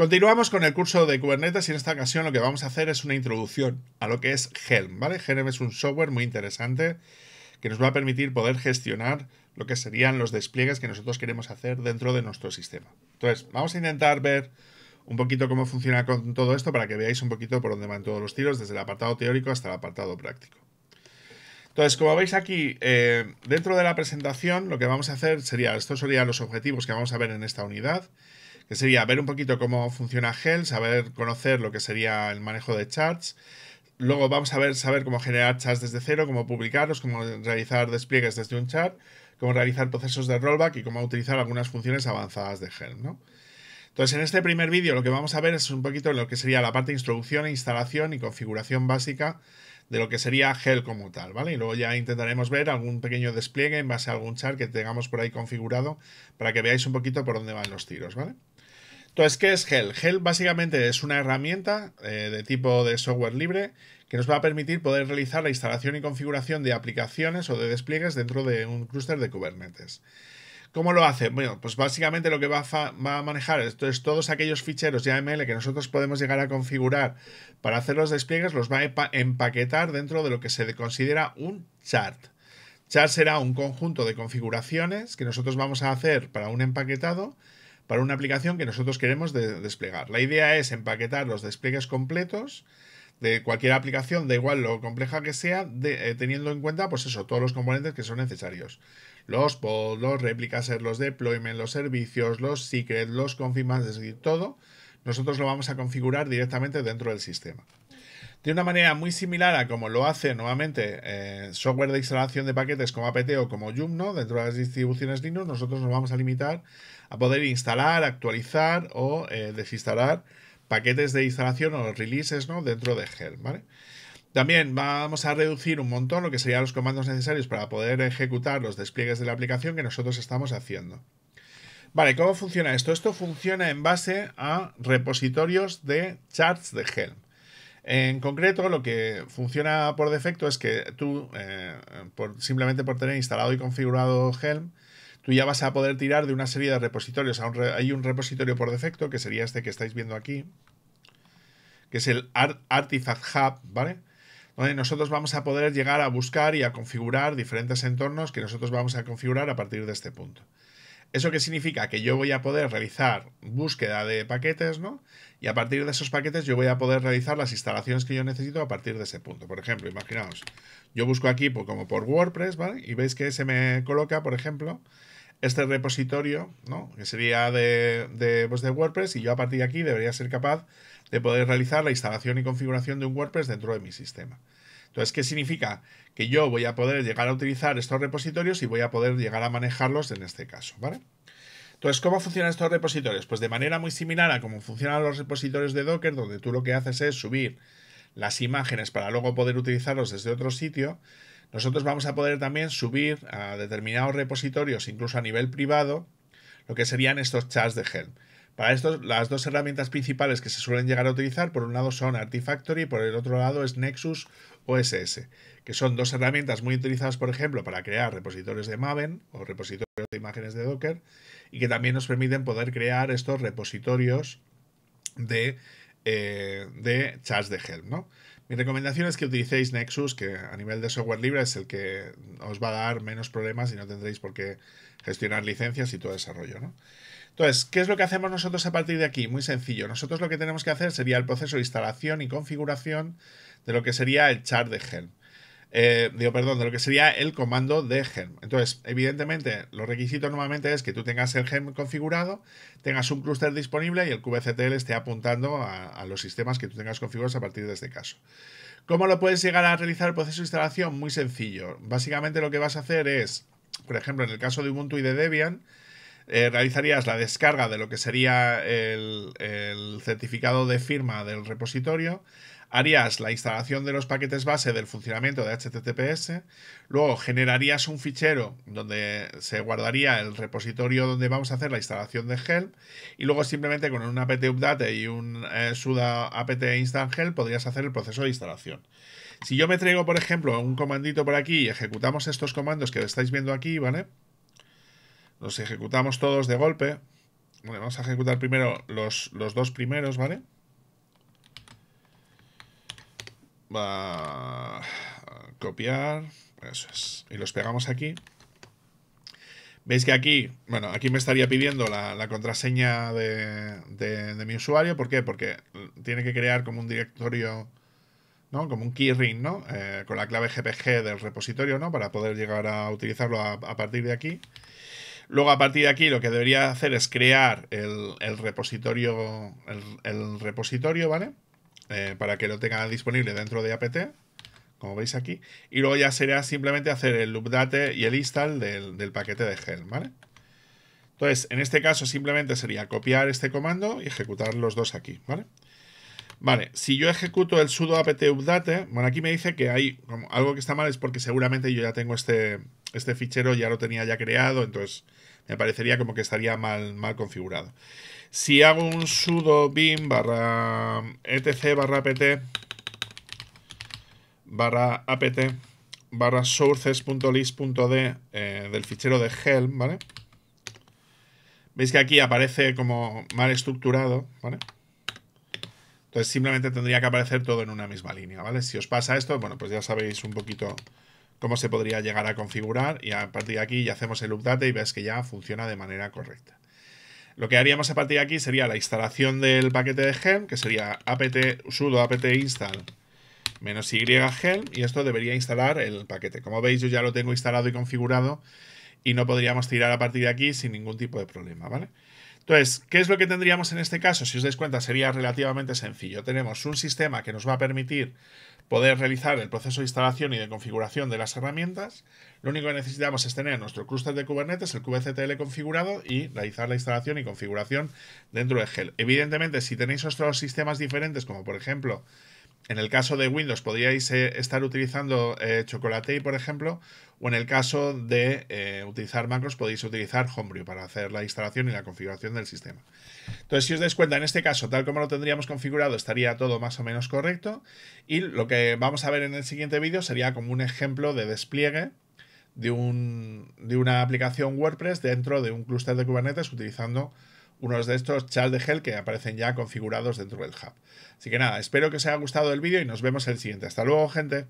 Continuamos con el curso de Kubernetes y en esta ocasión lo que vamos a hacer es una introducción a lo que es Helm, ¿vale? Helm es un software muy interesante que nos va a permitir poder gestionar lo que serían los despliegues que nosotros queremos hacer dentro de nuestro sistema. Entonces, vamos a intentar ver un poquito cómo funciona con todo esto para que veáis un poquito por dónde van todos los tiros, desde el apartado teórico hasta el apartado práctico. Entonces, como veis aquí, dentro de la presentación, lo que vamos a hacer sería, estos serían los objetivos que vamos a ver en esta unidad, que sería ver un poquito cómo funciona Helm, saber conocer lo que sería el manejo de chats. Luego vamos a ver saber cómo generar chats desde cero, cómo publicarlos, cómo realizar despliegues desde un chat, cómo realizar procesos de rollback y cómo utilizar algunas funciones avanzadas de Helm, ¿no? Entonces, en este primer vídeo lo que vamos a ver es un poquito lo que sería la parte de introducción, instalación y configuración básica de lo que sería Helm como tal, ¿vale? Y luego ya intentaremos ver algún pequeño despliegue en base a algún chat que tengamos por ahí configurado para que veáis un poquito por dónde van los tiros, ¿vale? Entonces, ¿qué es Helm? Helm básicamente es una herramienta de tipo de software libre que nos va a permitir poder realizar la instalación y configuración de aplicaciones o de despliegues dentro de un clúster de Kubernetes. ¿Cómo lo hace? Bueno, pues básicamente lo que va a manejar es todos aquellos ficheros YAML que nosotros podemos llegar a configurar para hacer los despliegues, los va a empaquetar dentro de lo que se considera un chart. Chart será un conjunto de configuraciones que nosotros vamos a hacer para un empaquetado, para una aplicación que nosotros queremos desplegar. La idea es empaquetar los despliegues completos de cualquier aplicación, da igual lo compleja que sea, teniendo en cuenta, pues eso, todos los componentes que son necesarios. Los pods, los réplicas, los deployment, los servicios, los secrets, los configs, es decir, todo, nosotros lo vamos a configurar directamente dentro del sistema. De una manera muy similar a como lo hace nuevamente software de instalación de paquetes como apt o como yum, ¿no? Dentro de las distribuciones Linux, nosotros nos vamos a limitar a poder instalar, actualizar o desinstalar paquetes de instalación o releases, ¿no? Dentro de Helm, ¿vale? También vamos a reducir un montón lo que serían los comandos necesarios para poder ejecutar los despliegues de la aplicación que nosotros estamos haciendo. Vale, ¿cómo funciona esto? Esto funciona en base a repositorios de charts de Helm. En concreto, lo que funciona por defecto es que tú, simplemente por tener instalado y configurado Helm, tú ya vas a poder tirar de una serie de repositorios. Hay un repositorio por defecto, que sería este que estáis viendo aquí, que es el Artifact Hub, ¿vale? Donde nosotros vamos a poder llegar a buscar y a configurar diferentes entornos que nosotros vamos a configurar a partir de este punto. ¿Eso qué significa? Que yo voy a poder realizar búsqueda de paquetes, ¿no? Y a partir de esos paquetes yo voy a poder realizar las instalaciones que yo necesito a partir de ese punto. Por ejemplo, imaginaos, yo busco aquí como por WordPress, ¿vale? Y veis que se me coloca, por ejemplo, este repositorio, ¿no? Que sería de WordPress, y yo a partir de aquí debería ser capaz de poder realizar la instalación y configuración de un WordPress dentro de mi sistema. Entonces, ¿qué significa? Que yo voy a poder llegar a utilizar estos repositorios y voy a poder llegar a manejarlos en este caso, ¿vale? Entonces, ¿cómo funcionan estos repositorios? Pues de manera muy similar a cómo funcionan los repositorios de Docker, donde tú lo que haces es subir las imágenes para luego poder utilizarlos desde otro sitio. Nosotros vamos a poder también subir a determinados repositorios, incluso a nivel privado, lo que serían estos chats de Helm. Para esto, las dos herramientas principales que se suelen llegar a utilizar, por un lado son Artifactory y por el otro lado es Nexus OSS, que son dos herramientas muy utilizadas, por ejemplo, para crear repositorios de Maven o repositorios de imágenes de Docker, y que también nos permiten poder crear estos repositorios de chats de Helm, ¿no? Mi recomendación es que utilicéis Nexus, que a nivel de software libre es el que os va a dar menos problemas y no tendréis por qué gestionar licencias y todo ese rollo, ¿no? Entonces, ¿qué es lo que hacemos nosotros a partir de aquí? Muy sencillo. Nosotros lo que tenemos que hacer sería el proceso de instalación y configuración de lo que sería el chart de Helm. De lo que sería el comando de Helm. Entonces, evidentemente, los requisitos normalmente es que tú tengas el Helm configurado, tengas un clúster disponible y el kubectl esté apuntando a los sistemas que tú tengas configurados a partir de este caso. ¿Cómo lo puedes llegar a realizar el proceso de instalación? Muy sencillo. Básicamente lo que vas a hacer es, por ejemplo, en el caso de Ubuntu y de Debian, realizarías la descarga de lo que sería el certificado de firma del repositorio, harías la instalación de los paquetes base del funcionamiento de HTTPS, luego generarías un fichero donde se guardaría el repositorio donde vamos a hacer la instalación de Helm, y luego simplemente con un apt update y un sudo apt install Helm podrías hacer el proceso de instalación. Si yo me traigo, por ejemplo, un comandito por aquí y ejecutamos estos comandos que estáis viendo aquí, ¿vale? Los ejecutamos todos de golpe, Bueno, vamos a ejecutar primero los dos primeros, ¿vale? Va a copiar. Eso es. Y los pegamos aquí. Veis que aquí, bueno, aquí me estaría pidiendo la contraseña de mi usuario. ¿Por qué? Porque tiene que crear como un directorio, ¿no? Como un keyring, ¿no? Con la clave GPG del repositorio, ¿no? Para poder llegar a utilizarlo a partir de aquí. Luego, a partir de aquí, lo que debería hacer es crear el repositorio, ¿vale? Para que lo tenga disponible dentro de apt, como veis aquí. Y luego ya será simplemente hacer el update y el install del paquete de Helm, ¿vale? Entonces, en este caso, simplemente sería copiar este comando y ejecutar los dos aquí, ¿vale? Vale, si yo ejecuto el sudo apt update, bueno, aquí me dice que hay como algo que está mal, es porque seguramente yo ya tengo este fichero, ya lo tenía ya creado, entonces me parecería como que estaría mal configurado. Si hago un sudo bin etc/apt/apt/ sources.list.d del fichero de Helm, ¿vale? Veis que aquí aparece como mal estructurado, ¿vale? Entonces simplemente tendría que aparecer todo en una misma línea, ¿vale? Si os pasa esto, bueno, pues ya sabéis un poquito cómo se podría llegar a configurar, y a partir de aquí ya hacemos el update y ves que ya funciona de manera correcta. Lo que haríamos a partir de aquí sería la instalación del paquete de Helm, que sería sudo apt install -y helm, y esto debería instalar el paquete. Como veis, yo ya lo tengo instalado y configurado y no podríamos tirar a partir de aquí sin ningún tipo de problema, ¿vale? Entonces, ¿qué es lo que tendríamos en este caso? Si os dais cuenta, sería relativamente sencillo. Tenemos un sistema que nos va a permitir poder realizar el proceso de instalación y de configuración de las herramientas. Lo único que necesitamos es tener nuestro clúster de Kubernetes, el kubectl configurado, y realizar la instalación y configuración dentro de Helm. Evidentemente, si tenéis otros sistemas diferentes, como por ejemplo, en el caso de Windows podríais estar utilizando Chocolatey, por ejemplo, o en el caso de utilizar macros podéis utilizar Homebrew para hacer la instalación y la configuración del sistema. Entonces, si os dais cuenta, en este caso, tal como lo tendríamos configurado, estaría todo más o menos correcto, y lo que vamos a ver en el siguiente vídeo sería como un ejemplo de despliegue de una aplicación WordPress dentro de un clúster de Kubernetes utilizando unos de estos chats de Helm que aparecen ya configurados dentro del hub. Así que nada, espero que os haya gustado el vídeo y nos vemos en el siguiente. Hasta luego, gente.